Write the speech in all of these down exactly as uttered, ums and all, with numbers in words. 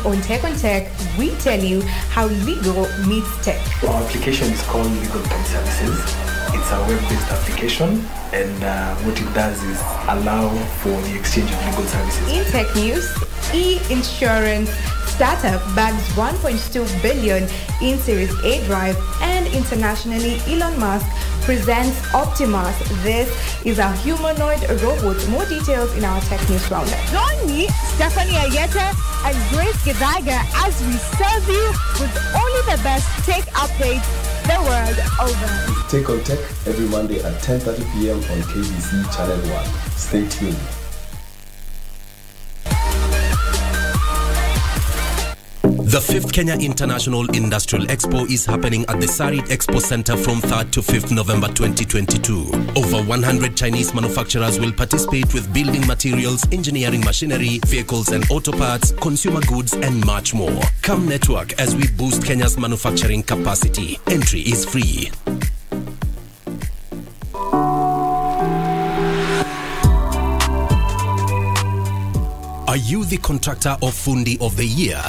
week on Tech on Tech, we tell you how legal meets tech. Our application is called Legal Tech Services. It's a web-based application, and uh, what it does is allow for the exchange of legal services. In tech news, e-insurance startup bags one point two billion dollars in Series A drive, and internationally, Elon Musk presents Optimus. This is a humanoid robot. More details in our tech news roundup. Join me, Stephanie Ayeta, and Grace Gedaga as we serve you with only the best tech updates the world over. Take on Tech every Monday at ten thirty p m on K B C Channel one. Stay tuned. The fifth Kenya International Industrial Expo is happening at the Sarit Expo Center from third to fifth November twenty twenty-two. Over one hundred Chinese manufacturers will participate with building materials, engineering machinery, vehicles and auto parts, consumer goods and much more. Come network as we boost Kenya's manufacturing capacity. Entry is free. Are you the contractor or fundi of the year?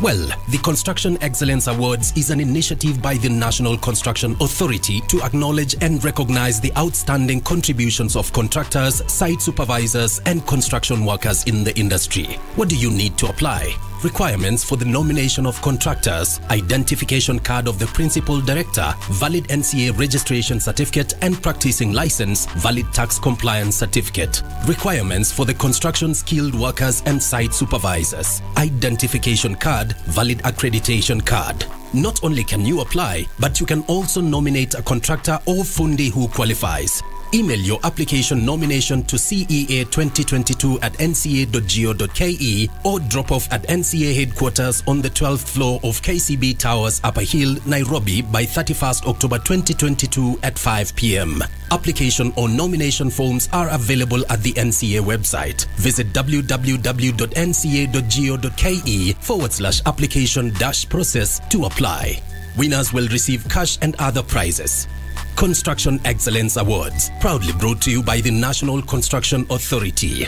Well, the Construction Excellence Awards is an initiative by the National Construction Authority to acknowledge and recognize the outstanding contributions of contractors, site supervisors, and construction workers in the industry. What do you need to apply? Requirements for the nomination of contractors, identification card of the principal director, valid N C A registration certificate and practicing license, valid tax compliance certificate. Requirements for the construction skilled workers and site supervisors, identification card, valid accreditation card. Not only can you apply, but you can also nominate a contractor or fundi who qualifies. Email your application nomination to C E A twenty twenty-two at N C A dot go dot K E or drop off at N C A headquarters on the twelfth floor of K C B Towers, Upper Hill, Nairobi by thirty-first October twenty twenty-two at five p m Application or nomination forms are available at the N C A website. Visit w w w dot N C A dot go dot K E forward slash application dash process to apply. Winners will receive cash and other prizes. Construction Excellence Awards, proudly brought to you by the National Construction Authority.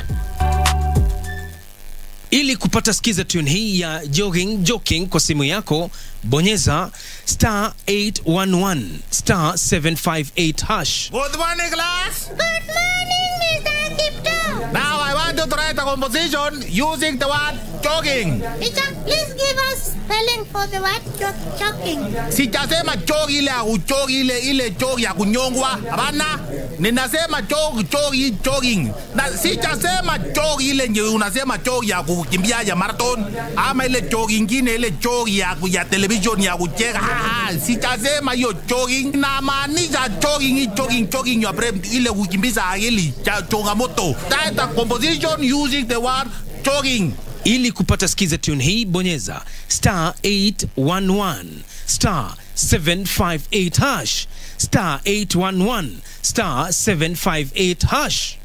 Ili kupata skiza tune hii ya jogging joking kwa simu yako, bonyeza star eight one one, star seven five eight hash. Good morning, class. Good morning, Mister Kipto. Now I want to try the composition using the word jogging. Teacher, please give us spelling for the word jo jogging. Sitasema jog ile ujogi ile ile jog ya kunyongwa. Abana, ninasema jog jogi jogging. Na sitasema jog ile nye unasema jog ya kukimbia ya marathon. Ama ile jog ingine ile jog ya ya television ya kucheka. Sitasema hiyo jogging. Na maanisha jogging jogging jogging ya brem ile kukimbiza hili cha changamoto. Taita composition using the word jogging. Ili kupata skiza tune hii bonyeza star eight one one, star seven five eight hash, star eight one one, star seven five eight hash.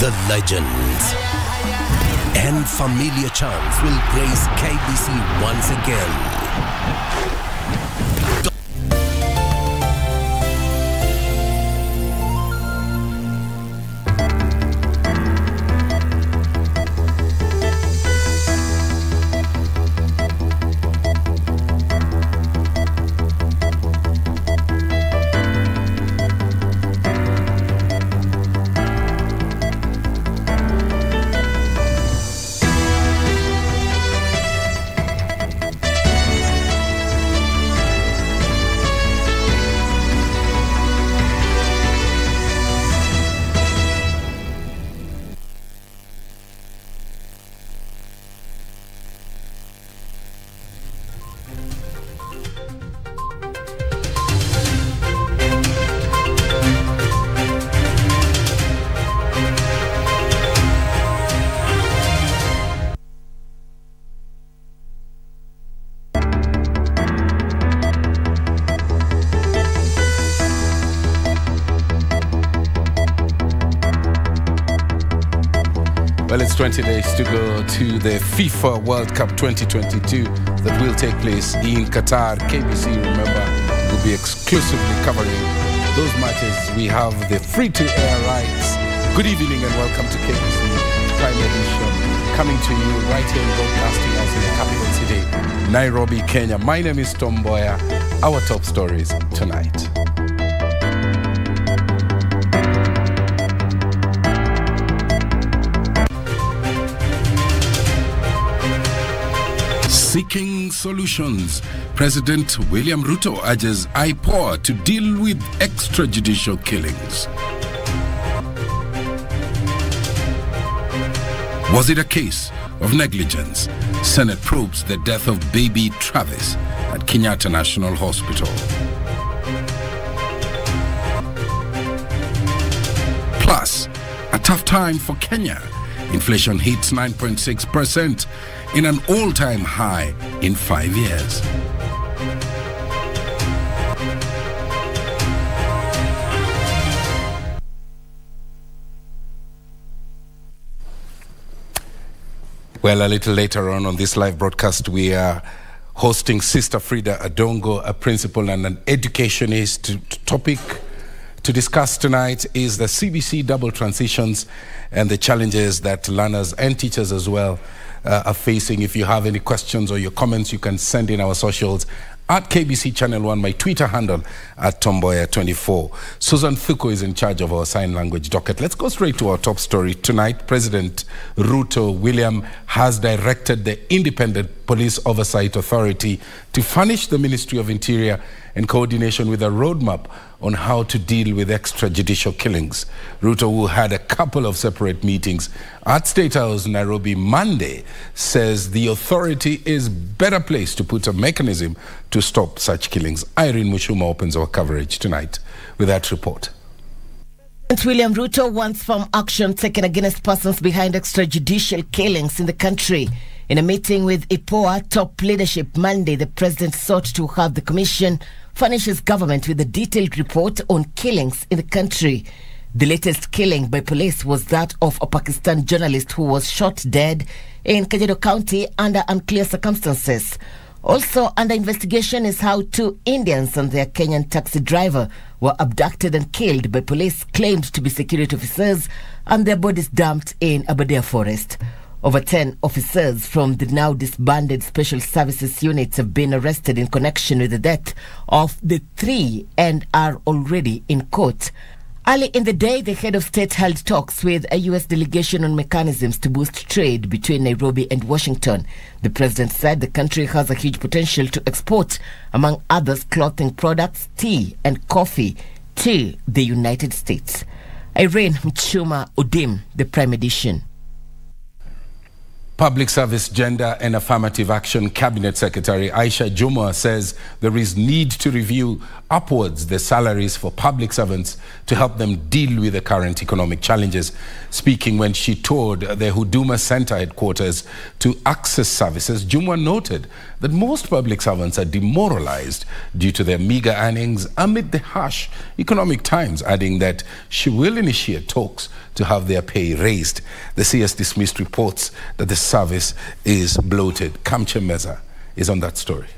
The legends and familiar chants will grace K B C once again. just twenty days to go to the FIFA World Cup twenty twenty-two that will take place in Qatar. K B C, remember, will be exclusively covering those matches. We have the free-to-air rights. Good evening and welcome to K B C Climate Edition, coming to you right here in broadcasting us in the capital city, Nairobi, Kenya. My name is Tom Mboya. Our top stories tonight. Seeking solutions, President William Ruto urges I P O A to deal with extrajudicial killings. Was it a case of negligence? Senate probes the death of baby Travis at Kenyatta National Hospital. Plus, a tough time for Kenya. Inflation hits nine point six percent. in an all-time high in five years. Well, a little later on on this live broadcast, we are hosting Sister Frida Adongo, a principal and an educationist. Topic to discuss tonight is the C B C double transitions and the challenges that learners and teachers as well Uh, are facing. If you have any questions or your comments, you can send in our socials at K B C Channel one, my Twitter handle at Tom Mboya twenty-four. Susan Thuko is in charge of our sign language docket. Let's go straight to our top story tonight. President Ruto William has directed the Independent Police Oversight Authority to furnish the Ministry of Interior in coordination with a roadmap on how to deal with extrajudicial killings. Ruto, who had a couple of separate meetings at State House, Nairobi, Monday, says the authority is better placed to put a mechanism to stop such killings. Irene Mushuma opens our coverage tonight with that report. William Ruto wants firm action taken against persons behind extrajudicial killings in the country. In a meeting with I P O A top leadership Monday, the president sought to have the commission furnish his government with a detailed report on killings in the country. The latest killing by police was that of a Pakistani journalist who was shot dead in Kilifi County under unclear circumstances. Also under investigation is how two Indians and their Kenyan taxi driver were abducted and killed by police claimed to be security officers, and their bodies dumped in Aberdare Forest. Over ten officers from the now disbanded Special Services units have been arrested in connection with the death of the three and are already in court. Early in the day, the head of state held talks with a U S delegation on mechanisms to boost trade between Nairobi and Washington. The president said the country has a huge potential to export, among others, clothing products, tea and coffee, to the United States. Irene Mchuma Odim, the Prime Edition. Public Service Gender and Affirmative Action Cabinet Secretary Aisha Jumwa says there is need to review upwards the salaries for public servants to help them deal with the current economic challenges. Speaking when she toured the Huduma Centre headquarters to access services, Jumwa noted that most public servants are demoralized due to their meager earnings amid the harsh economic times, adding that she will initiate talks to have their pay raised. The C S dismissed reports that the service is bloated. Kamche Meza is on that story.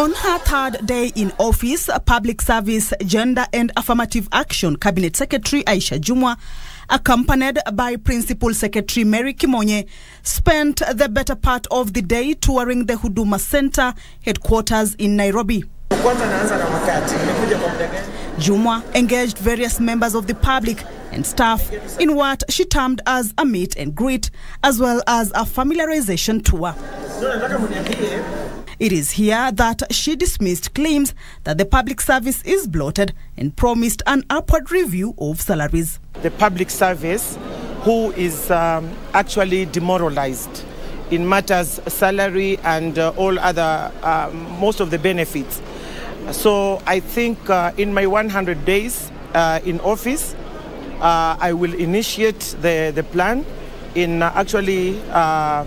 On her third day in office, Public Service Gender and Affirmative Action Cabinet Secretary Aisha Jumwa, accompanied by Principal Secretary Mary Kimonye, spent the better part of the day touring the Huduma Centre headquarters in Nairobi. Jumwa engaged various members of the public and staff in what she termed as a meet and greet, as well as a familiarization tour. It is here that she dismissed claims that the public service is bloated and promised an upward review of salaries. The public service, who is um, actually demoralized in matters salary and uh, all other, uh, most of the benefits. So I think uh, in my one hundred days uh, in office, uh, I will initiate the, the plan in uh, actually uh,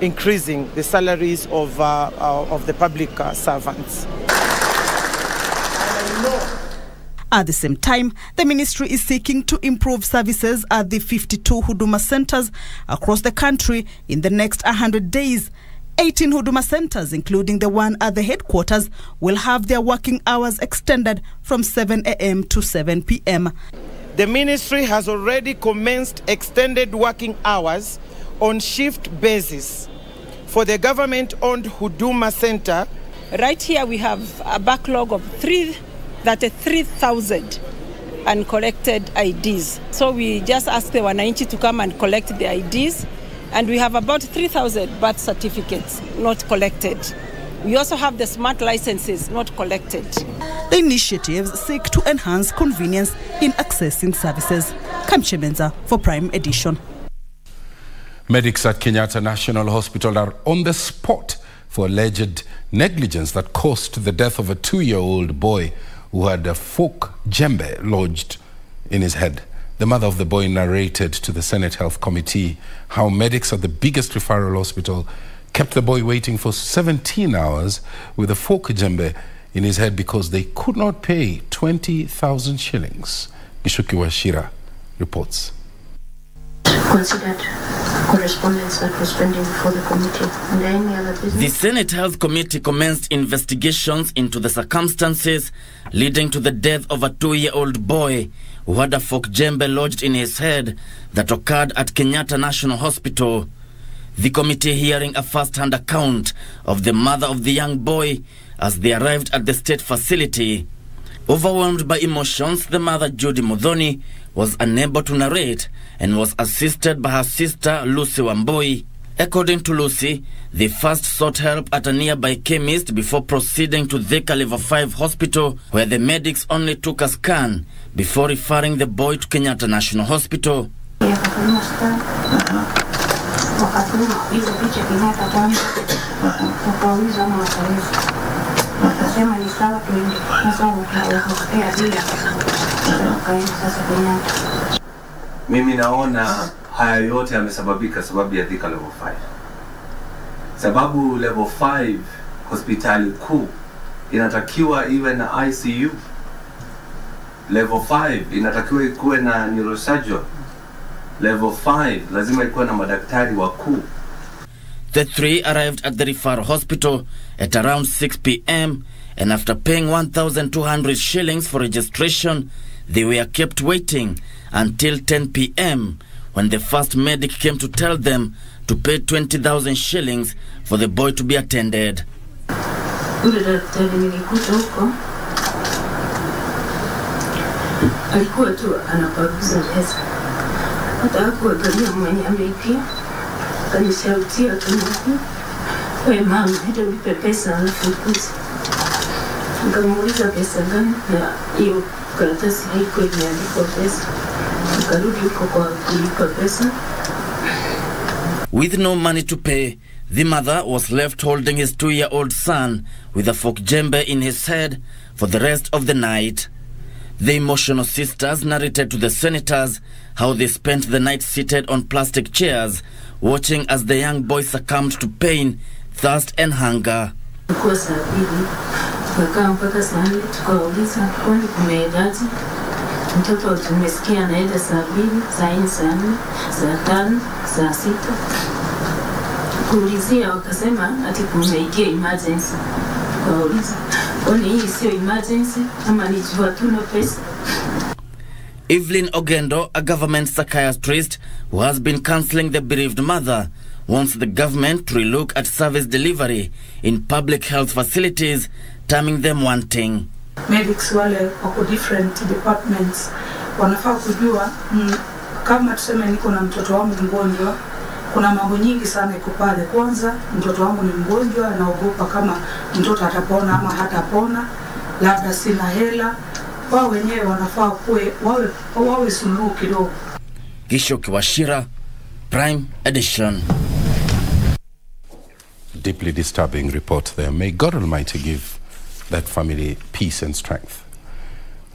increasing the salaries of, uh, uh, of the public uh, servants. At the same time, the ministry is seeking to improve services at the fifty-two Huduma centres across the country in the next one hundred days. eighteen Huduma centres, including the one at the headquarters, will have their working hours extended from seven a m to seven p m The ministry has already commenced extended working hours on shift basis for the government-owned Huduma Centre. Right here we have a backlog of three thousand uncollected I Ds. So we just asked the Wananchi to come and collect the I Ds. And we have about three thousand birth certificates not collected. We also have the smart licenses not collected. The initiatives seek to enhance convenience in accessing services. Kamchemenza for Prime Edition. Medics at Kenyatta National Hospital are on the spot for alleged negligence that caused the death of a two-year-old boy who had a fork jembe lodged in his head. The mother of the boy narrated to the Senate Health Committee how medics at the biggest referral hospital kept the boy waiting for seventeen hours with a fork jembe in his head because they could not pay twenty thousand shillings. Gishuki Washira reports. Considered correspondence that was pending before the committee and any other business. The Senate Health Committee commenced investigations into the circumstances leading to the death of a two-year-old boy who had a fork jembe lodged in his head that occurred at Kenyatta National Hospital. The committee hearing a first-hand account of the mother of the young boy as they arrived at the state facility. Overwhelmed by emotions, the mother, Judy Mudhoni, was unable to narrate and was assisted by her sister, Lucy Wamboi. According to Lucy, they first sought help at a nearby chemist before proceeding to Thika Level five Hospital, where the medics only took a scan before referring the boy to Kenyatta National Hospital. Mimi naona haya yote yamesababika sababu ya Thika Level five. Sababu Level five hospitali kuu inatakiwa iwe na I C U. Level five inatakiwa ikuwe na neurosurgeon. Level five lazima ikuwe na madaktari wakuu. The three arrived at the referral hospital at around six p m and after paying one thousand two hundred shillings for registration, they were kept waiting until ten p m when the first medic came to tell them to pay twenty thousand shillings for the boy to be attended. With no money to pay, the mother was left holding his two-year-old son with a fork jembe in his head for the rest of the night. The emotional sisters narrated to the senators how they spent the night seated on plastic chairs, watching as the young boy succumbed to pain, thirst and hunger. Evelyn Ogendo, a government psychiatrist who has been counseling the bereaved mother, wants the government to relook at service delivery in public health facilities, terming them wanting. Medics wale wako different departments wanafaa kujua kama tuseme niko na mtoto wangu mgonjwa, kuna mambo nyingi sana iko pale. Kwanza mtoto wangu ni mgonjwa, naogopa kama mtoto atapona ama hatapona, labda sina hela. Wao wenyewe wanafaa kuwe wawe wawe suluhu kidogo. Kisho Kiwashira, Prime Edition. Deeply disturbing report there. May God Almighty give that family peace and strength.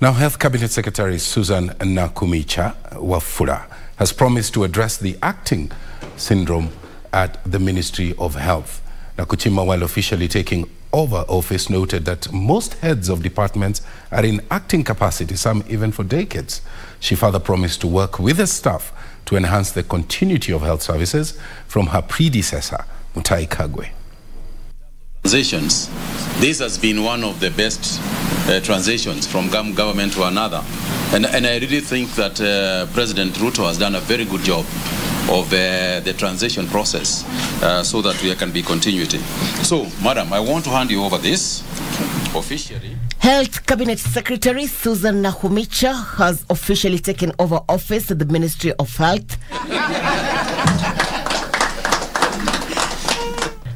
Now, Health Cabinet Secretary Susan Nakumicha Wafula has promised to address the acting syndrome at the Ministry of Health. Nakuchima, while officially taking over office, noted that most heads of departments are in acting capacity, some even for decades. She further promised to work with the staff to enhance the continuity of health services from her predecessor, Mutai Kagwe. Transitions. This has been one of the best uh, transitions from government to another. And, and I really think that uh, President Ruto has done a very good job of uh, the transition process uh, so that there can be continuity. So, Madam, I want to hand you over this officially. Health Cabinet Secretary Susan Nakhumicha has officially taken over office at the Ministry of Health.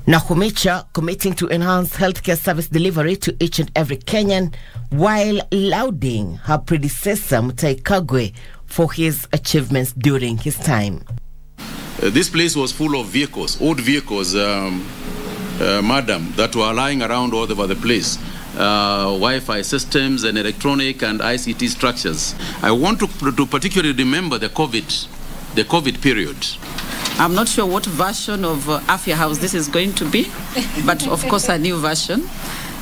Nakhumicha committing to enhance healthcare service delivery to each and every Kenyan while lauding her predecessor Mutai Kagwe for his achievements during his time. Uh, this place was full of vehicles, old vehicles, um, uh, madam, that were lying around all over the place. Uh, Wi-Fi systems and electronic and I C T structures. I want to, to particularly remember the COVID, the COVID period. I'm not sure what version of uh, Afya House this is going to be, but of course a new version.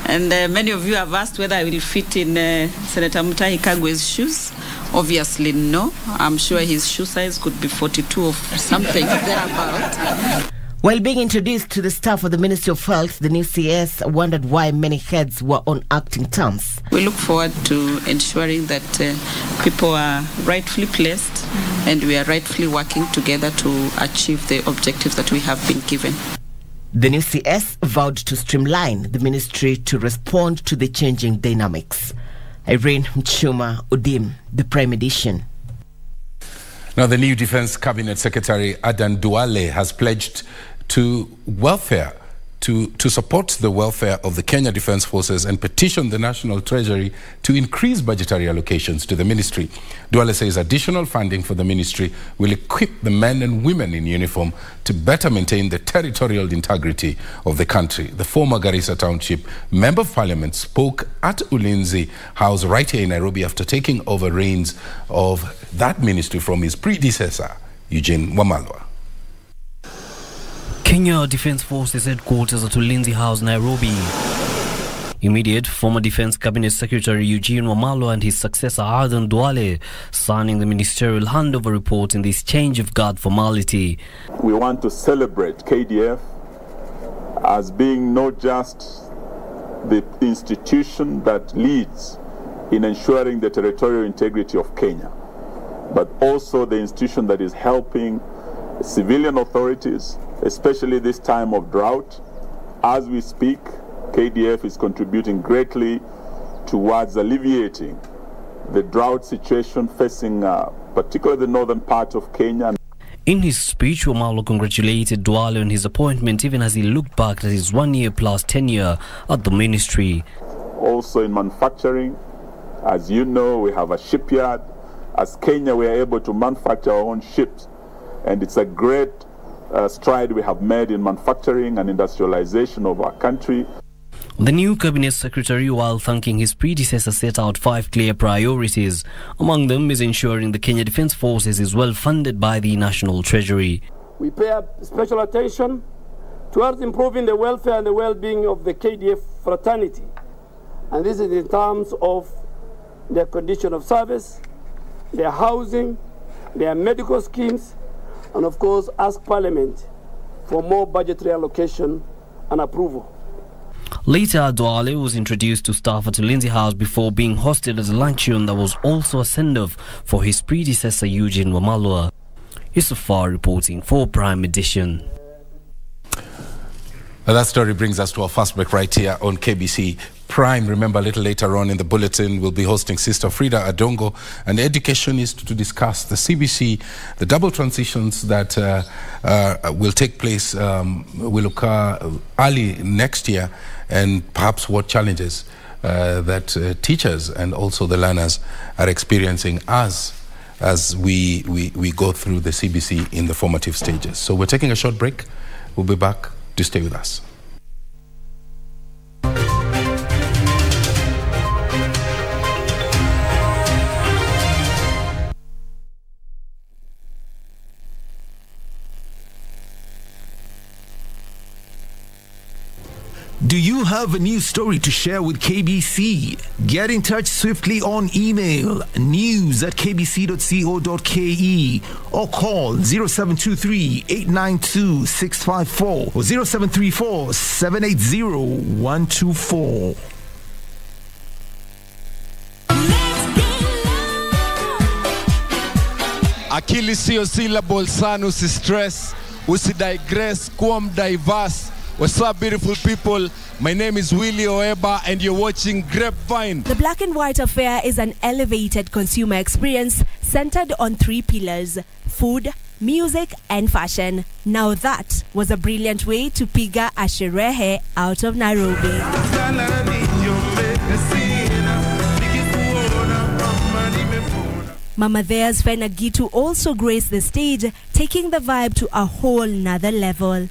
And uh, many of you have asked whether I will fit in uh, Senator Mutai Kagwe's shoes. Obviously no. I'm sure his shoe size could be forty-two or something thereabout. While being introduced to the staff of the Ministry of Health, the new C S wondered why many heads were on acting terms. We look forward to ensuring that uh, people are rightfully placed and we are rightfully working together to achieve the objectives that we have been given. The new C S vowed to streamline the ministry to respond to the changing dynamics. Irene Mchuma Udim, The Prime Edition. Now, the new Defence Cabinet Secretary Adan Duale has pledged to welfare, to, to support the welfare of the Kenya Defence Forces and petition the National Treasury to increase budgetary allocations to the ministry. Duale says additional funding for the ministry will equip the men and women in uniform to better maintain the territorial integrity of the country. The former Garissa Township Member of Parliament spoke at Ulinzi House right here in Nairobi after taking over reins of that ministry from his predecessor, Eugene Wamalwa. Kenya Defence Forces headquarters at Ulinzi House, Nairobi. Immediate former Defence Cabinet Secretary Eugene Wamalwa and his successor Adan Duale signing the ministerial handover report in this change of guard formality. We want to celebrate K D F as being not just the institution that leads in ensuring the territorial integrity of Kenya, but also the institution that is helping civilian authorities, especially this time of drought. As we speak, K D F is contributing greatly towards alleviating the drought situation facing uh, particularly the northern part of Kenya. In his speech, Wamalwa congratulated Duale on his appointment, even as he looked back at his one-year plus tenure at the ministry. Also in manufacturing, as you know, we have a shipyard. As Kenya, we are able to manufacture our own ships, and it's a great Uh, stride we have made in manufacturing and industrialization of our country. The new Cabinet Secretary, while thanking his predecessor, set out five clear priorities. Among them is ensuring the Kenya Defence Forces is well funded by the National Treasury. We pay special attention towards improving the welfare and the well-being of the K D F fraternity, and this is in terms of their condition of service, their housing, their medical schemes, and of course ask Parliament for more budgetary allocation and approval. Later, Duale was introduced to staff at Ulinzi House before being hosted at a luncheon that was also a send-off for his predecessor Eugene Wamalwa. Yusufar reporting for Prime Edition. Well, that story brings us to our first break right here on K B C Prime. Remember, a little later on in the bulletin, we'll be hosting Sister Frida Adongo, an educationist, to discuss the C B C, the double transitions that uh, uh, will take place, um, will occur early next year, and perhaps what challenges uh, that uh, teachers and also the learners are experiencing as, as we, we, we go through the C B C in the formative stages. So we're taking a short break. We'll be back. Do stay with us. Do you have a news story to share with K B C? Get in touch swiftly on email news at k b c dot co dot k e or call zero seven two three, eight nine two, six five four or zero seven three four, seven eight zero, one two four. Akili sio syllable sana, usistress, usidigress, kuwa mdiverse. What's up, beautiful people? My name is Willie Oeba and you're watching Grapevine. The Black and White Affair is an elevated consumer experience centered on three pillars: food, music and fashion. Now that was a brilliant way to piga a sherehe out of Nairobi. Mama Thea's Fenagitu also graced the stage, taking the vibe to a whole nother level.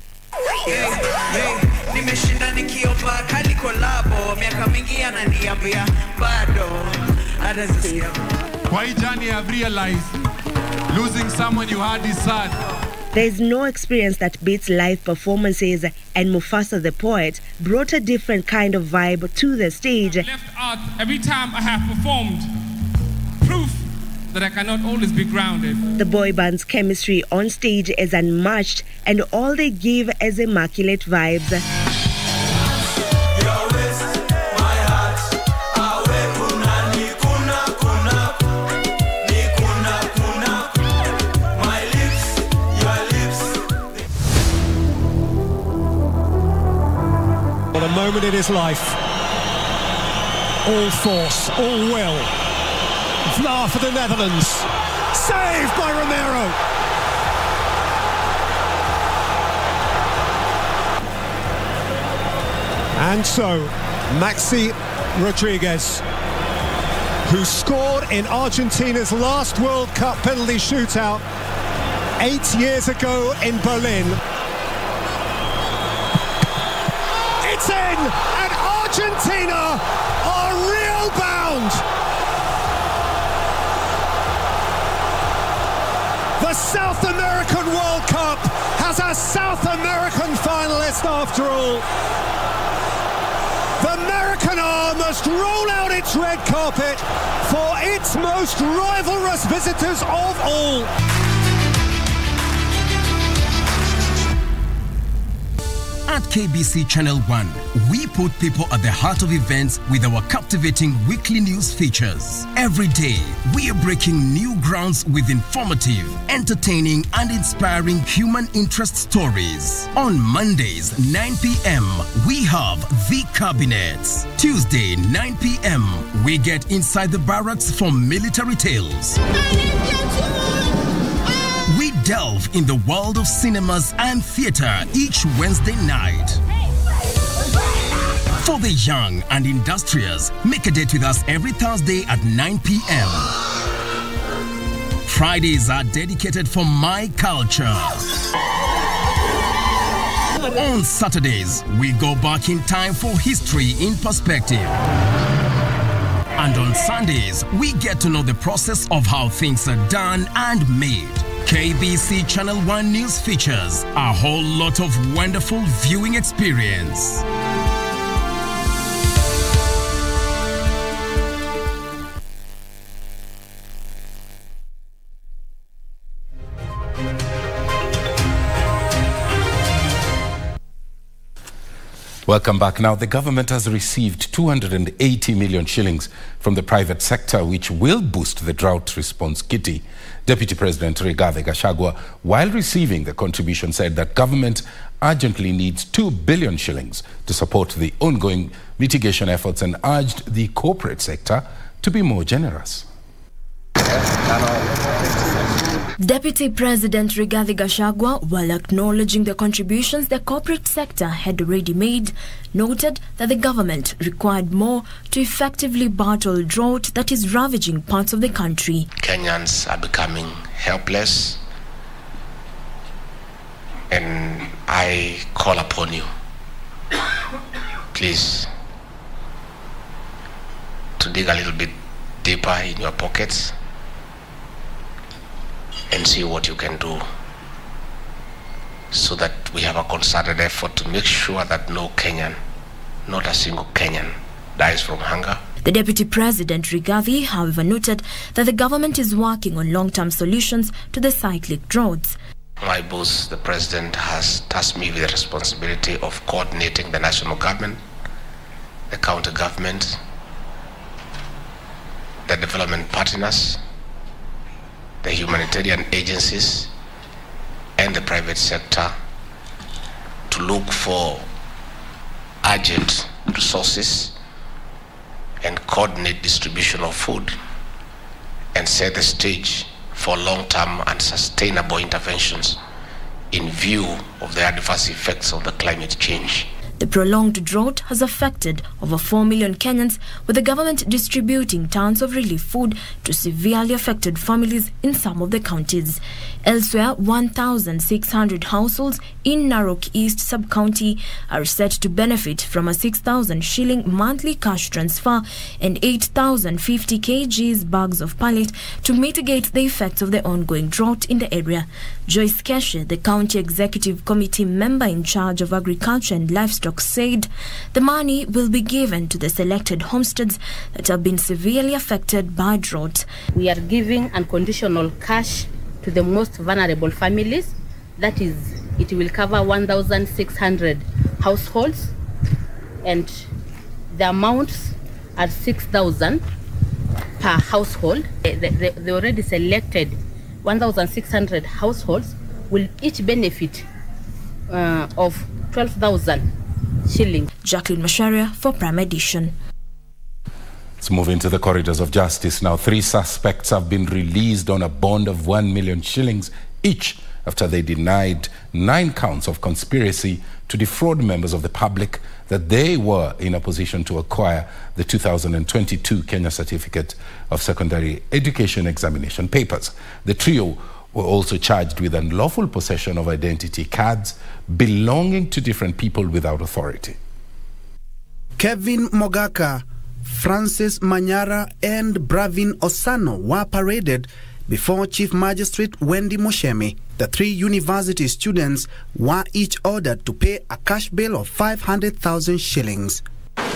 Waijani, I've realized losing someone you had is sad. There is no experience that beats live performances, and Mufasa the poet brought a different kind of vibe to the stage. I've left art every time I have performed. Proof that I cannot always be grounded. The boy band's chemistry on stage is unmatched, and all they give is immaculate vibes. What a moment in his life. All force, all will. Now for the Netherlands, saved by Romero. And so, Maxi Rodriguez, who scored in Argentina's last World Cup penalty shootout eight years ago in Berlin. It's in, and Argentina are real bound. The South American World Cup has a South American finalist after all. The American arm must roll out its red carpet for its most rivalrous visitors of all. At K B C Channel one, we put people at the heart of events with our captivating weekly news features. Every day, we are breaking new grounds with informative, entertaining and inspiring human interest stories. On Mondays, nine p m, we have The Cabinet. Tuesday, nine p m, we get inside the barracks for military tales. We delve in the world of cinemas and theatre each Wednesday night. For the young and industrious, make a date with us every Thursday at nine p m Fridays are dedicated for My Culture. On Saturdays, we go back in time for History in Perspective. And on Sundays, we get to know the process of how things are done and made. K B C Channel one News features a whole lot of wonderful viewing experience. Welcome back. Now, the government has received two hundred eighty million shillings from the private sector, which will boost the drought response kitty. Deputy President Rigathi Gachagua, while receiving the contribution, said that government urgently needs two billion shillings to support the ongoing mitigation efforts and urged the corporate sector to be more generous. Deputy President Rigathi Gachagua, while acknowledging the contributions the corporate sector had already made, noted that the government required more to effectively battle drought that is ravaging parts of the country. Kenyans are becoming helpless, and I call upon you, please, to dig a little bit deeper in your pockets and see what you can do, so that we have a concerted effort to make sure that no Kenyan not a single Kenyan dies from hunger. The Deputy President, Rigathi, however, noted that the government is working on long-term solutions to the cyclic droughts. My boss, the President, has tasked me with the responsibility of coordinating the national government, the county government, the development partners, the humanitarian agencies, and the private sector to look for urgent resources and coordinate distribution of food and set the stage for long-term and sustainable interventions in view of the adverse effects of the climate change. The prolonged drought has affected over four million Kenyans, with the government distributing tons of relief food to severely affected families in some of the counties. Elsewhere, one thousand six hundred households in Narok East sub-county are set to benefit from a six thousand shilling monthly cash transfer and eight thousand fifty kilograms bags of pellet to mitigate the effects of the ongoing drought in the area. Joyce Keshe, the County Executive Committee member in charge of agriculture and livestock, said the money will be given to the selected homesteads that have been severely affected by drought. We are giving unconditional cash to the most vulnerable families. That is, it will cover one thousand six hundred households, and the amounts are six thousand per household. They, they, they already selected one thousand six hundred households will each benefit uh, of twelve thousand. Shilling. Jacqueline Masharia for Prime Edition. Let's move into the corridors of justice now. Three suspects have been released on a bond of one million shillings each after they denied nine counts of conspiracy to defraud members of the public that they were in a position to acquire the two thousand twenty-two Kenya Certificate of Secondary Education Examination papers. The trio were also charged with unlawful possession of identity cards belonging to different people without authority. Kevin Mogaka, Francis Manyara and Bravin Osano were paraded before Chief Magistrate Wendy Mushemi. The three university students were each ordered to pay a cash bail of five hundred thousand shillings.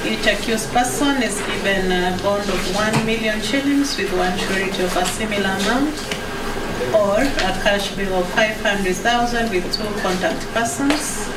Each accused person is given a bond of one million shillings with one surety of a similar amount, or a cash bill of five hundred thousand with two contact persons.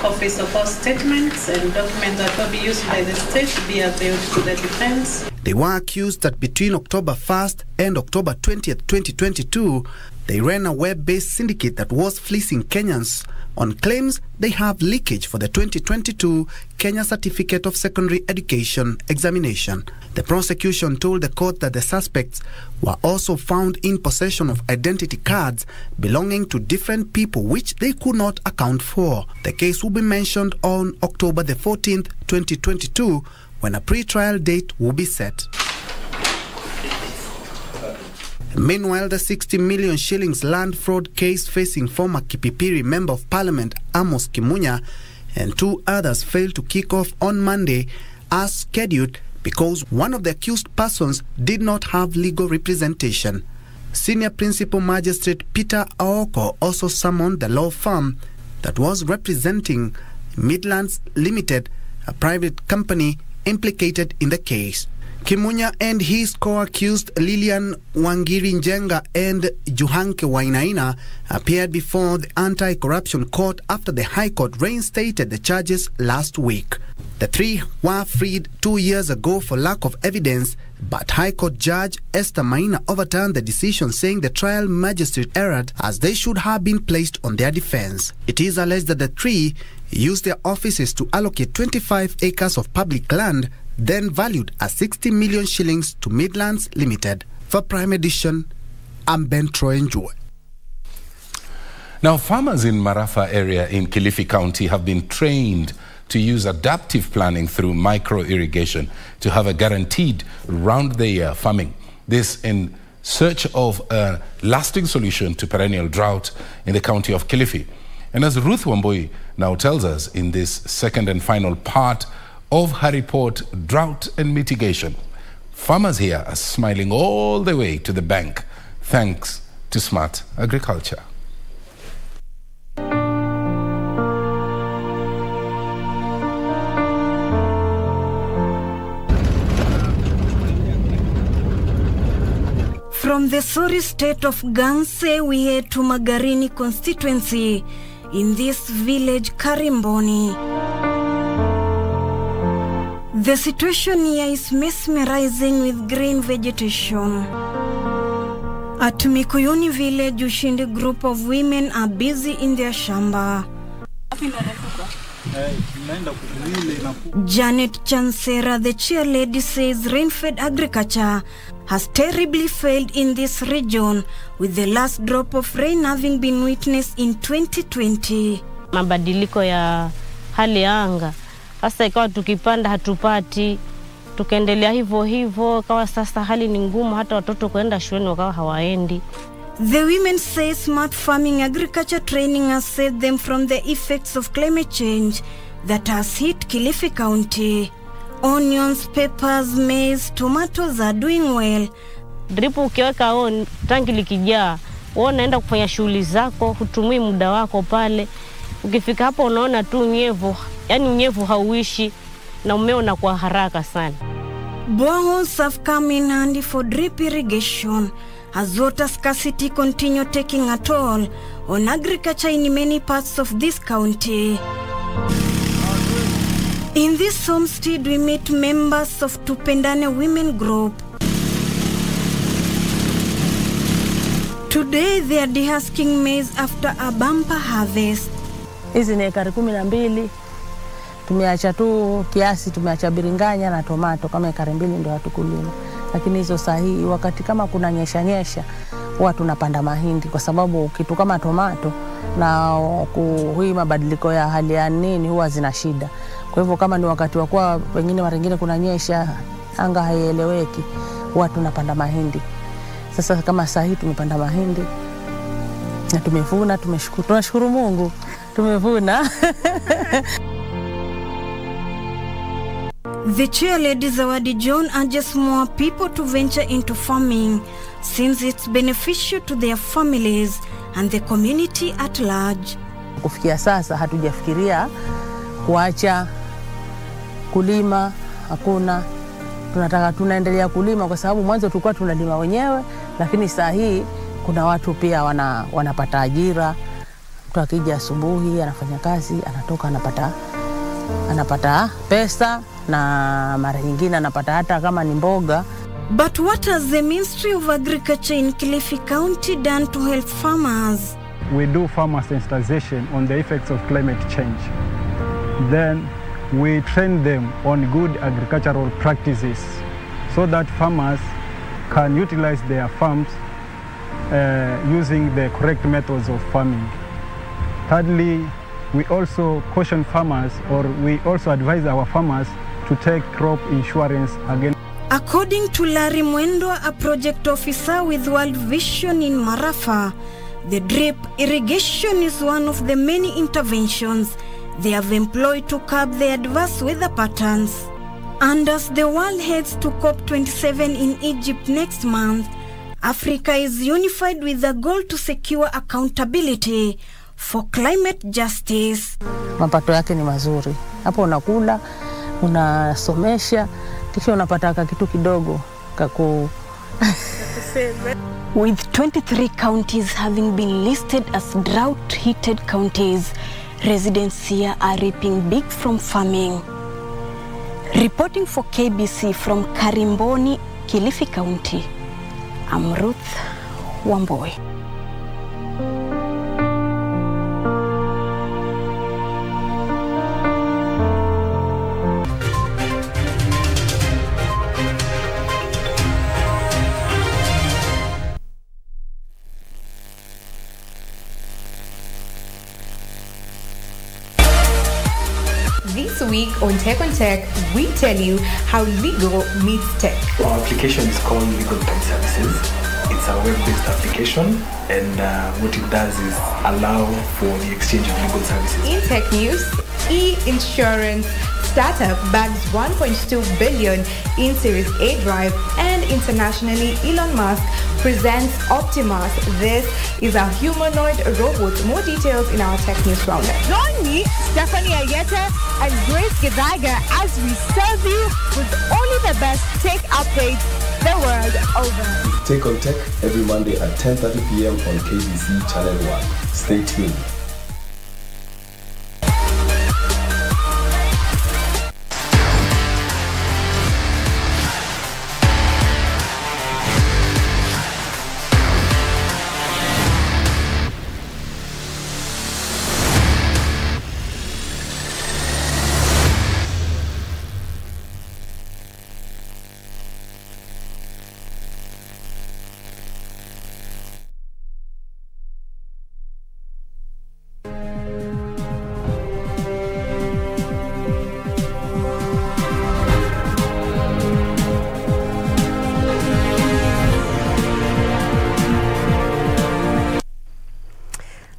Copies of all statements and documents that will be used by the state be availed to the defense. They were accused that between October first and October twentieth, twenty twenty-two, they ran a web-based syndicate that was fleecing Kenyans on claims they have leakage for the twenty twenty-two Kenya Certificate of Secondary Education Examination. The prosecution told the court that the suspects were also found in possession of identity cards belonging to different people which they could not account for. The case will be mentioned on October the fourteenth, twenty twenty-two, when a pre-trial date will be set. Meanwhile, the sixty million shillings land fraud case facing former Kipipiri Member of Parliament Amos Kimunya and two others failed to kick off on Monday as scheduled because one of the accused persons did not have legal representation. Senior Principal Magistrate Peter Aoko also summoned the law firm that was representing Midlands Limited, a private company implicated in the case. Kimunya and his co-accused Lilian Wangiri Njenga and Juhanke Wainaina appeared before the Anti-Corruption Court after the High Court reinstated the charges last week. The three were freed two years ago for lack of evidence, but High Court Judge Esther Maina overturned the decision, saying the trial magistrate erred as they should have been placed on their defense. It is alleged that the three used their offices to allocate twenty-five acres of public land then valued at sixty million shillings to Midlands Limited. For Prime Edition, I'm Ben Troy Njue. Now, farmers in Marafa area in Kilifi County have been trained to use adaptive planning through micro-irrigation to have a guaranteed round-the-year farming. This in search of a lasting solution to perennial drought in the county of Kilifi. And as Ruth Wambui now tells us in this second and final part of her report, Drought and Mitigation, farmers here are smiling all the way to the bank thanks to smart agriculture. From the sorry state of Ganse, we head to Magarini constituency in this village, Karimboni. The situation here is mesmerizing with green vegetation. At Mikuyuni village, Ushindi group of women are busy in their shamba. Janet Chansera, the chair lady, says rain-fed agriculture has terribly failed in this region, with the last drop of rain having been witnessed in twenty twenty. Mabadiliko ya hali ya anga. Sasa ikawa tukipanda hatupati, tukaendelea hivyo hivyo, kawa sasa hali ni ngumu, hata watoto kwenda shuleni wakawa hawaendi. The women say smart farming agriculture training has saved them from the effects of climate change that has hit Kilifi County. Onions, peppers, maize, tomatoes are doing well. Drip ukiweka on, tanki likijaa, unaenda kufanya shughuli zako, hutumii muda wako pale. Ukifika hapo unaona tu nyevu, yani nyevu hauishi na umeona kwa haraka sana. Boreholes have come in handy for drip irrigation as water scarcity continue taking a toll on agriculture in many parts of this county. In this homestead we meet members of Tupendane Women Group. Today they are dehusking maize after a bumper harvest. Hizi ni ekari kumi na mbili, tumeacha tu kiasi, tumeacha biringanya na tomato kama ekari mbili ndio hatukulima. Lakini hizo sahihi, wakati kama kuna nyesha nyesha, huwa tunapanda mahindi kwa sababu kitu kama tomato na hii mabadiliko ya hali ya nini huwa zina shida. Kwa hivyo kama ni wakati wa kwa pengine mara nyingine kuna nyesha, anga haieleweki, huwa tunapanda mahindi. Sasa kama sahihi tumepanda mahindi na tumevuna, tumeshukuru, tunashukuru Mungu. The chair lady Zawadi John urges more people to venture into farming since it's beneficial to their families and the community at large. Kufikia sasa hatujafikiria kuacha kulima, hakuna. Tunataka tunaendelea kulima kwa sababu mwanzo tulikuwa tunalima wenyewe, lakini saa hii kuna watu pia wana wanapata ajira. Mtu akija asubuhi anafanya kazi, anatoka anapata anapata pesa na mara nyingine anapata hata kama ni mboga. But what has the Ministry of Agriculture in Kilifi County done to help farmers? We do farmer sensitization on the effects of climate change. Then we train them on good agricultural practices so that farmers can utilize their farms uh, using the correct methods of farming. Thirdly, we also caution farmers, or we also advise our farmers to take crop insurance again. According to Larry Mwendo, a project officer with World Vision in Marafa, the drip irrigation is one of the many interventions they have employed to curb the adverse weather patterns. And as the world heads to COP twenty-seven in Egypt next month, Africa is unified with the goal to secure accountability for climate justice. Mapato yake ni mazuri. Hapo unakula, unasomesha, kisha unapata kitu kidogo kako. With twenty-three counties having been listed as drought-hit counties, residents here are reaping big from farming. Reporting for K B C from Karimboni, Kilifi County, I'm Ruth Wamboi. Week on Tech on Tech, we tell you how legal meets tech. Our application is called Legal Tech Services. It's a web-based application, and uh, what it does is allow for the exchange of legal services. In tech news, e-insurance startup bags one point two billion in Series A drive, and internationally, Elon Musk presents Optimus. This is a humanoid robot. More details in our Tech News Roundup. Join me, Stephanie Ayeta and Grace Gedaga as we serve you with only the best tech updates the world over. Take on Tech every Monday at ten thirty p m on K B C Channel one. Stay tuned.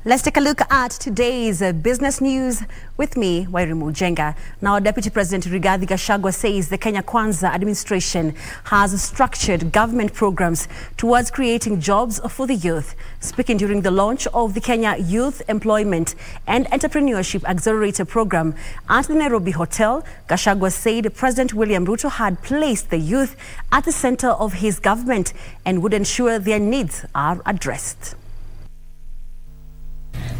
Let's take a look at today's uh, business news with me, Wairimu Jenga. Now, Deputy President Rigathi Gachagua says the Kenya Kwanza administration has structured government programs towards creating jobs for the youth. Speaking during the launch of the Kenya Youth Employment and Entrepreneurship Accelerator Program at the Nairobi Hotel, Gachagua said President William Ruto had placed the youth at the center of his government and would ensure their needs are addressed.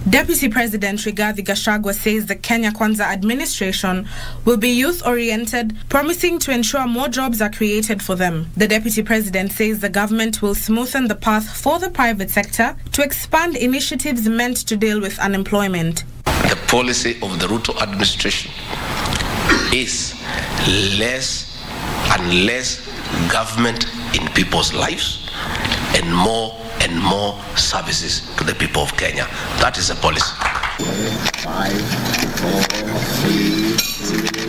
Deputy President Rigathi Gachagua says the Kenya Kwanza administration will be youth-oriented, promising to ensure more jobs are created for them. The Deputy President says the government will smoothen the path for the private sector to expand initiatives meant to deal with unemployment. The policy of the Ruto administration is less and less government in people's lives and more and more services to the people of Kenya. That is a policy. Five, four, three,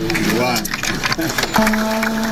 two, one.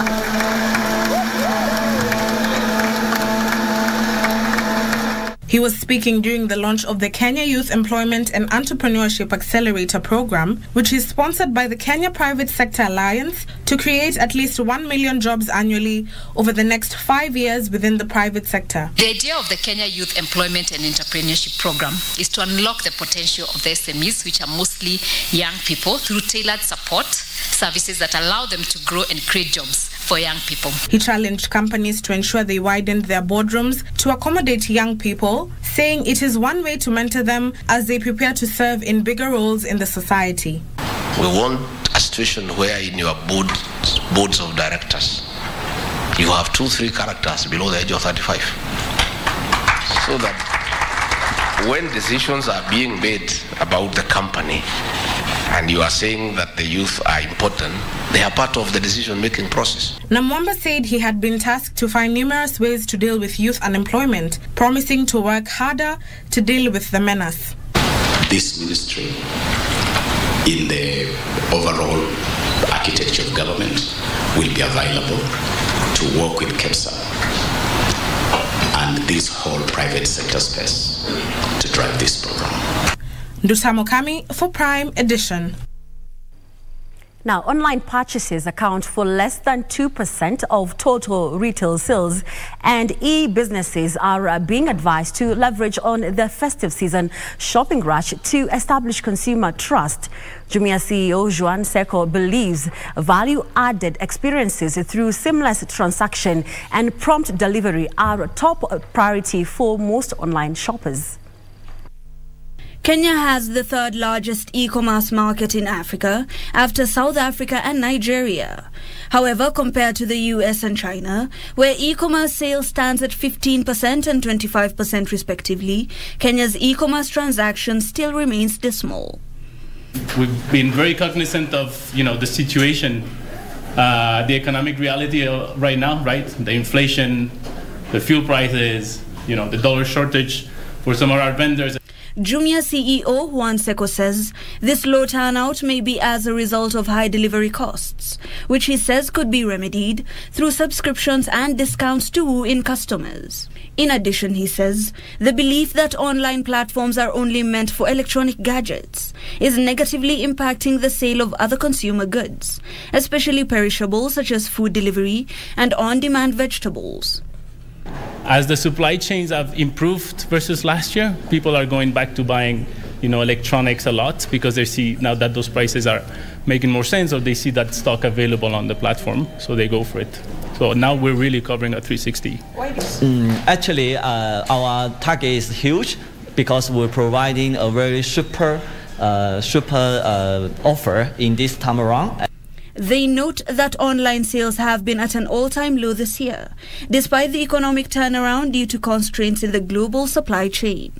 He was speaking during the launch of the Kenya Youth Employment and Entrepreneurship Accelerator Program, which is sponsored by the Kenya Private Sector Alliance to create at least one million jobs annually over the next five years within the private sector. The idea of the Kenya Youth Employment and Entrepreneurship Program is to unlock the potential of the S M Es, which are mostly young people, through tailored support services that allow them to grow and create jobs for young people. He challenged companies to ensure they widened their boardrooms to accommodate young people, saying it is one way to mentor them as they prepare to serve in bigger roles in the society. We want a situation where in your board, boards of directors, you have two, three characters below the age of thirty-five. So that when decisions are being made about the company, and you are saying that the youth are important, they are part of the decision-making process. Namwamba said he had been tasked to find numerous ways to deal with youth unemployment, promising to work harder to deal with the menace. This ministry, in the overall architecture of government, will be available to work with KEPSA and this whole private sector space to drive this program. Ndusamo Kami for Prime Edition. Now, online purchases account for less than two percent of total retail sales, and e-businesses are being advised to leverage on the festive season shopping rush to establish consumer trust. Jumia C E O Joan Seko believes value-added experiences through seamless transaction and prompt delivery are a top priority for most online shoppers. Kenya has the third largest e-commerce market in Africa after South Africa and Nigeria. However, compared to the U S and China, where e-commerce sales stands at fifteen percent and twenty-five percent respectively, Kenya's e-commerce transaction still remains dismal. We've been very cognizant of, you know, the situation, uh, the economic reality right now, right? The inflation, the fuel prices, you know, the dollar shortage for some of our vendors. Jumia C E O Juan Seko says this low turnout may be as a result of high delivery costs, which he says could be remedied through subscriptions and discounts to woo in customers. In addition, he says the belief that online platforms are only meant for electronic gadgets is negatively impacting the sale of other consumer goods, especially perishables such as food delivery and on-demand vegetables. As the supply chains have improved versus last year, people are going back to buying, you know, electronics a lot because they see now that those prices are making more sense, or they see that stock available on the platform, so they go for it. So now we're really covering a three sixty. Mm, actually, uh, our target is huge because we're providing a very super, uh, super uh, offer in this time around. They note that online sales have been at an all-time low this year, despite the economic turnaround due to constraints in the global supply chain.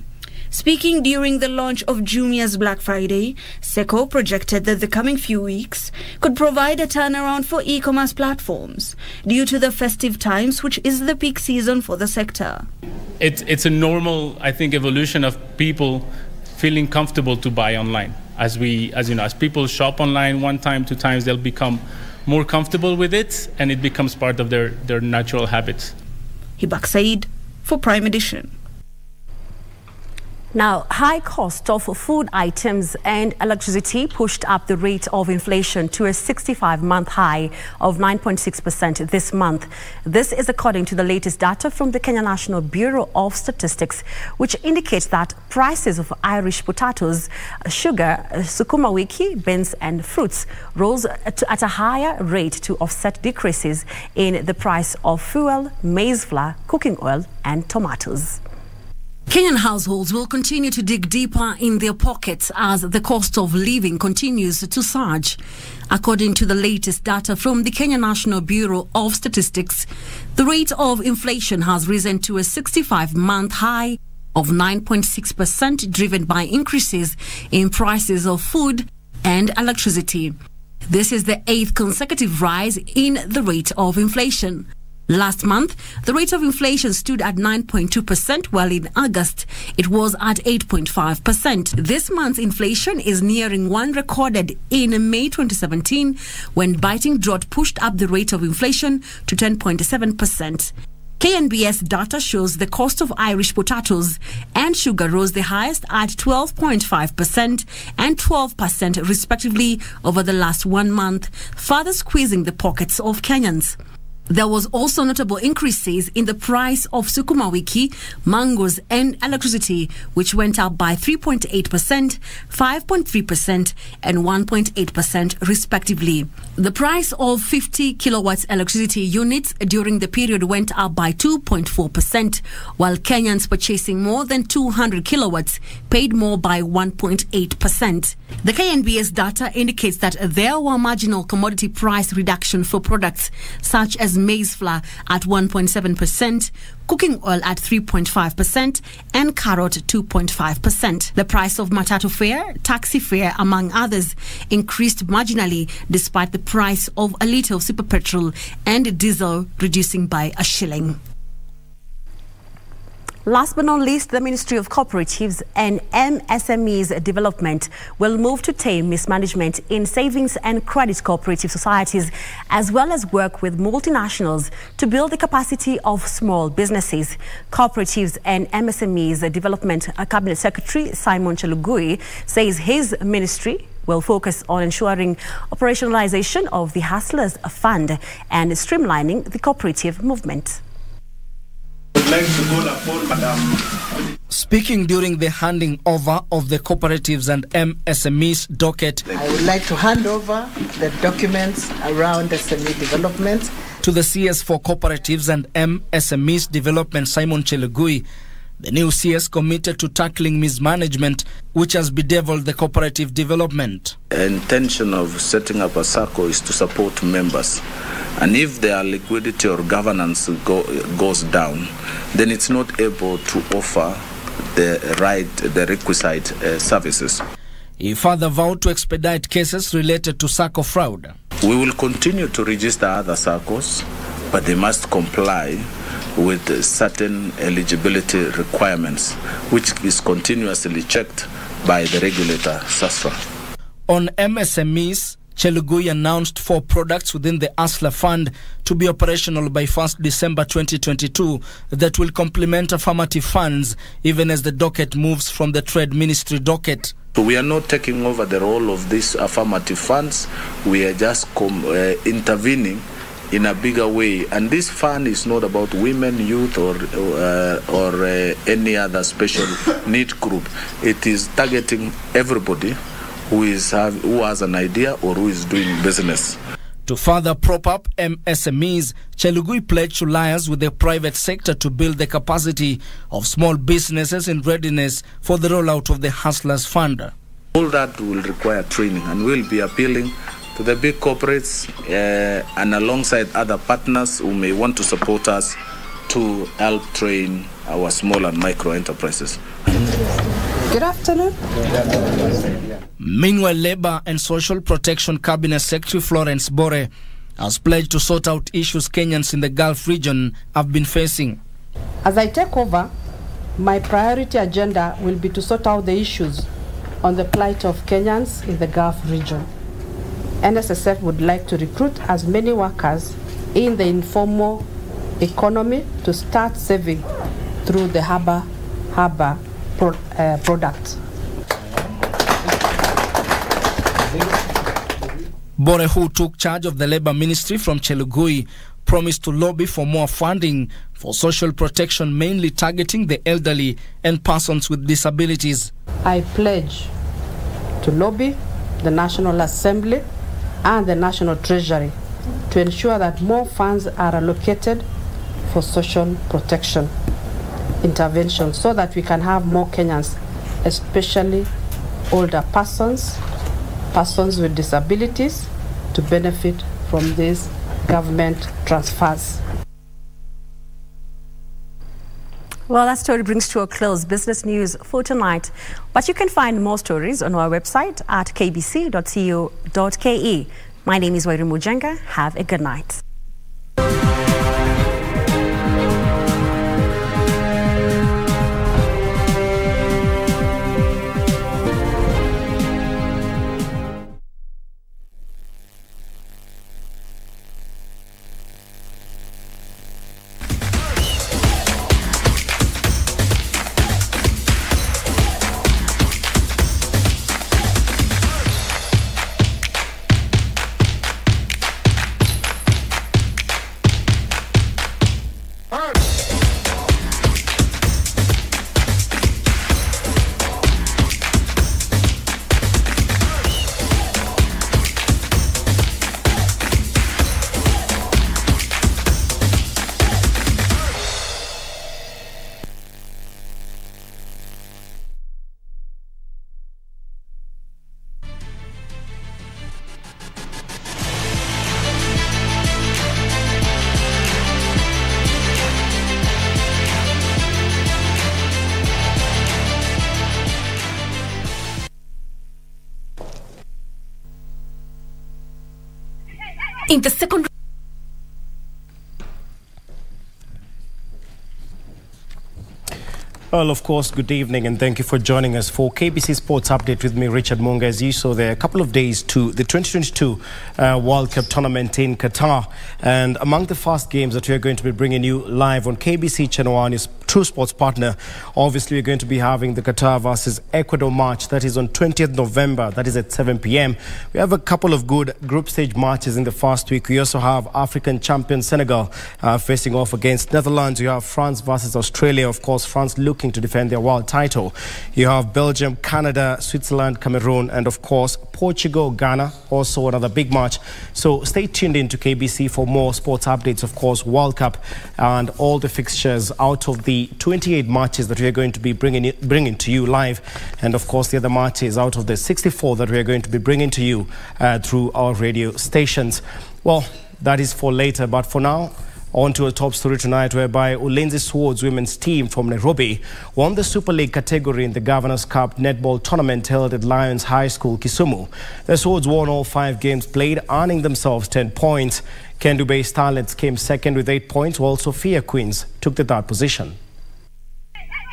Speaking during the launch of Jumia's Black Friday, SECO projected that the coming few weeks could provide a turnaround for e-commerce platforms due to the festive times, which is the peak season for the sector. It's, it's a normal, I think, evolution of people feeling comfortable to buy online. As we, as you know, as people shop online one time, two times, they'll become more comfortable with it, and it becomes part of their, their natural habits. Hibak Said for Prime Edition. Now, high cost of food items and electricity pushed up the rate of inflation to a sixty-five month high of nine point six percent this month. This is according to the latest data from the Kenya National Bureau of Statistics, which indicates that prices of Irish potatoes, sugar, sukuma wiki, beans and fruits rose at a higher rate to offset decreases in the price of fuel, maize flour, cooking oil and tomatoes. Kenyan households will continue to dig deeper in their pockets as the cost of living continues to surge. According to the latest data from the Kenya National Bureau of Statistics, the rate of inflation has risen to a sixty-five month high of nine point six percent, driven by increases in prices of food and electricity. This is the eighth consecutive rise in the rate of inflation. Last month, the rate of inflation stood at nine point two percent, while in August, it was at eight point five percent. This month's inflation is nearing one recorded in May twenty seventeen, when biting drought pushed up the rate of inflation to ten point seven percent. K N B S data shows the cost of Irish potatoes and sugar rose the highest at twelve point five percent and twelve percent respectively over the last one month, further squeezing the pockets of Kenyans. There was also notable increases in the price of sukuma wiki, mangoes and electricity, which went up by three point eight percent, five point three percent and one point eight percent respectively. The price of fifty kilowatts electricity units during the period went up by two point four percent, while Kenyans purchasing more than two hundred kilowatts paid more by one point eight percent. The K N B S data indicates that there were marginal commodity price reduction for products such as maize flour at one point seven percent, cooking oil at three point five percent and carrot two point five percent. The price of matatu fare, taxi fare among others, increased marginally despite the price of a litre of super petrol and diesel reducing by a shilling. Last but not least, the Ministry of Cooperatives and M S M Es Development will move to tame mismanagement in savings and credit cooperative societies, as well as work with multinationals to build the capacity of small businesses. Cooperatives and M S M Es Development Cabinet Secretary Simon Chelugui says his ministry will focus on ensuring operationalization of the Hustlers Fund and streamlining the cooperative movement. Speaking during the handing over of the Cooperatives and M S M Es docket, I would like to hand over the documents around S M E development to the C S for Cooperatives and M S M Es Development, Simon Chelugui. The new C S committed to tackling mismanagement, which has bedeviled the cooperative development. The intention of setting up a SACCO is to support members. And if their liquidity or governance go, goes down, then it's not able to offer the right, the requisite uh, services. He further vowed to expedite cases related to SACCO fraud. We will continue to register other SACCOs, but they must comply with certain eligibility requirements, which is continuously checked by the regulator, SASFA. On M S M Es, Chelugui announced four products within the Hustler Fund to be operational by first December twenty twenty-two that will complement affirmative funds, even as the docket moves from the Trade Ministry docket. So we are not taking over the role of these affirmative funds. We are just com uh, intervening in a bigger way, and this fund is not about women, youth, or uh, or uh, any other special need group. It is targeting everybody who is have, who has an idea or who is doing business. To further prop up M S M Es, Chelugui pledged to liaise with the private sector to build the capacity of small businesses in readiness for the rollout of the Hustlers Fund. All that will require training, and we'll be appealing to the big corporates uh, and alongside other partners who may want to support us to help train our small and micro enterprises. Good afternoon. Good afternoon. Meanwhile, Labour and Social Protection Cabinet Secretary Florence Bore has pledged to sort out issues Kenyans in the Gulf region have been facing. As I take over, my priority agenda will be to sort out the issues on the plight of Kenyans in the Gulf region. N S S F would like to recruit as many workers in the informal economy to start saving through the harbour harbour. Pro, uh, product. Bore, who took charge of the Labour Ministry from Chelugui, promised to lobby for more funding for social protection, mainly targeting the elderly and persons with disabilities. I pledge to lobby the National Assembly and the National Treasury to ensure that more funds are allocated for social protection intervention so that we can have more Kenyans, especially older persons, persons with disabilities, to benefit from these government transfers. Well, that story brings to a close business news for tonight. But you can find more stories on our website at k b c dot co dot k e. My name is Wairimu Jenga. Have a good night. In the second Well, of course, good evening and thank you for joining us for K B C Sports Update with me, Richard Munga. As you saw, there are a couple of days to the twenty twenty-two uh, World Cup tournament in Qatar. And among the fast games that we are going to be bringing you live on K B C Channel one is True Sports Partner. Obviously, we're going to be having the Qatar versus Ecuador match. That is on twentieth November. That is at seven p m We have a couple of good group stage matches in the first week. We also have African champion Senegal uh, facing off against Netherlands. You have France versus Australia. Of course, France looking to defend their world title. You have Belgium, Canada, Switzerland, Cameroon, and of course Portugal, Ghana, also another big match. So stay tuned in to K B C for more sports updates, of course World Cup and all the fixtures out of the twenty-eight matches that we are going to be bringing, bringing to you live, and of course the other matches out of the sixty-four that we are going to be bringing to you uh, through our radio stations. Well, that is for later, but for now, on to a top story tonight, whereby Ulinzi Swords women's team from Nairobi won the Super League category in the Governor's Cup netball tournament held at Lions High School, Kisumu. The Swords won all five games played, earning themselves ten points. Kendu Bay Starlets came second with eight points, while Sophia Queens took the third position.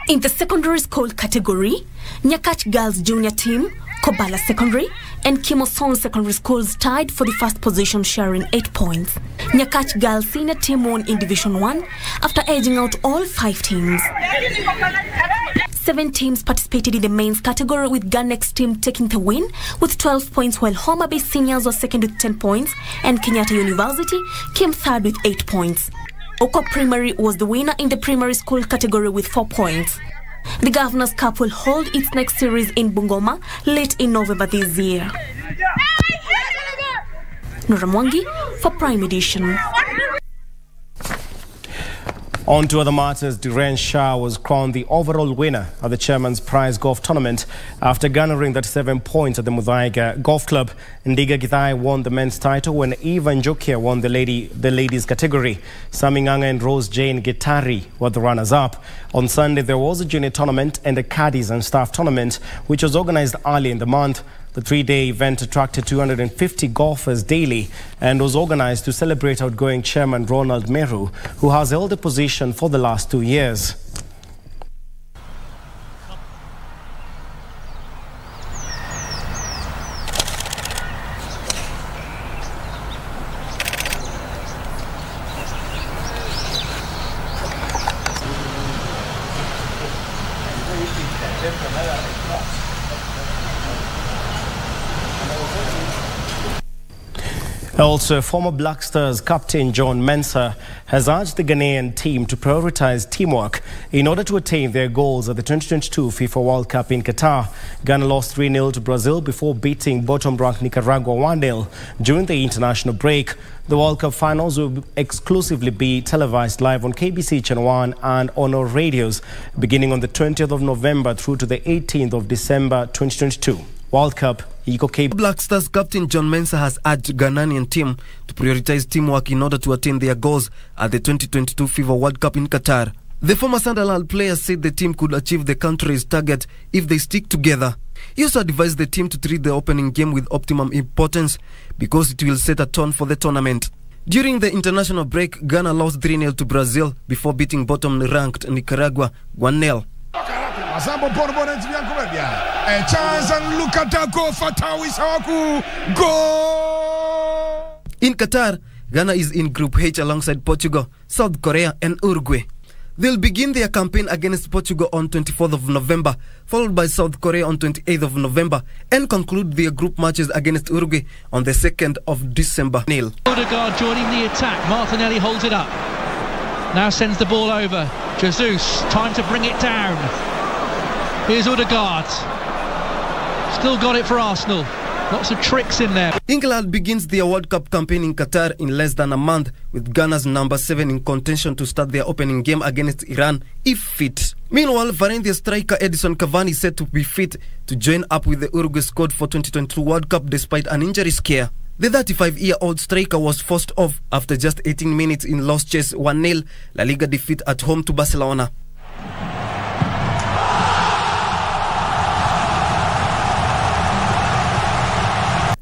In the secondary school category, Nyakach Girls Junior Team, Kobala Secondary and Kimosong Secondary Schools tied for the first position, sharing eight points. Nyakach Girls Senior Team won in Division one after edging out all five teams. Seven teams participated in the mains category, with Garnex team taking the win with twelve points, while Homa Bay Seniors were second with ten points and Kenyatta University came third with eight points. Oko Primary was the winner in the primary school category with four points. The Governor's Cup will hold its next series in Bungoma late in November this year. Nora Mwangi for Prime Edition. On to other matters, Duren Shah was crowned the overall winner of the Chairman's Prize Golf Tournament after garnering thirty-seven points at the Muthaiga Golf Club. Ndiga Githai won the men's title when Eva Njokia won the, lady, the ladies' category. Saminganga and Rose Jane Gitari were the runners-up. On Sunday, there was a junior tournament and a caddies and staff tournament, which was organized early in the month. The three-day event attracted two hundred fifty golfers daily and was organized to celebrate outgoing Chairman Ronald Meru, who has held the position for the last two years. Also, former Black Stars captain John Mensah has urged the Ghanaian team to prioritize teamwork in order to attain their goals at the twenty twenty-two FIFA World Cup in Qatar. Ghana lost three nil to Brazil before beating bottom-ranked Nicaragua one nil during the international break. The World Cup finals will exclusively be televised live on K B C Channel one and on our radios beginning on the twentieth of November through to the eighteenth of December twenty twenty-two. World Cup, Eco-K. Black Stars captain John Mensah has urged Ghanaian team to prioritize teamwork in order to attain their goals at the twenty twenty-two FIFA World Cup in Qatar. The former Sunderland player said the team could achieve the country's target if they stick together. He also advised the team to treat the opening game with optimum importance because it will set a tone for the tournament. During the international break, Ghana lost three nil to Brazil before beating bottom-ranked Nicaragua one nil. A chance and look at that goal for Tawi Sawaku. Goal! In Qatar, Ghana is in Group H alongside Portugal, South Korea and Uruguay. They'll begin their campaign against Portugal on twenty-fourth of November, followed by South Korea on twenty-eighth of November, and conclude their group matches against Uruguay on the second of December. Neil. Odegaard joining the attack. Martinelli holds it up. Now sends the ball over. Jesus, time to bring it down. Here's Odegaard. Still got it for Arsenal. Lots of tricks in there. England begins their World Cup campaign in Qatar in less than a month, with Ghana's number seven in contention to start their opening game against Iran, if fit. Meanwhile, Valencia striker Edison Cavani is said to be fit to join up with the Uruguay squad for twenty twenty-two World Cup despite an injury scare. The thirty-five-year-old striker was forced off after just eighteen minutes in loss chase one nil La Liga defeat at home to Barcelona.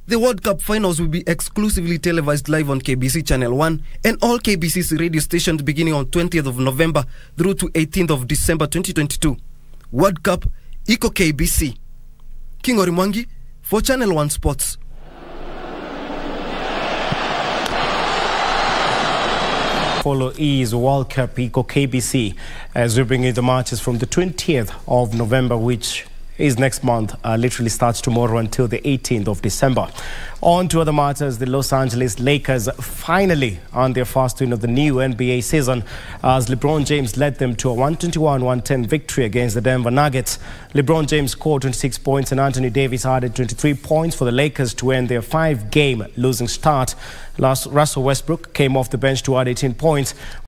The World Cup finals will be exclusively televised live on K B C Channel one and all K B C's radio stations beginning on twentieth of November through to eighteenth of December twenty twenty-two. World Cup, Eco K B C. King Orimwangi for Channel one Sports. Follow is World Cup Eco K B C as we bring in the matches from the twentieth of November, which is next month, uh, literally starts tomorrow until the eighteenth of December. On to other matters, the Los Angeles Lakers finally earned their first win of the new N B A season as LeBron James led them to a one twenty-one one ten victory against the Denver Nuggets. LeBron James scored twenty-six points and Anthony Davis added twenty-three points for the Lakers to end their five-game losing start. Last, Russell Westbrook came off the bench to add eighteen points,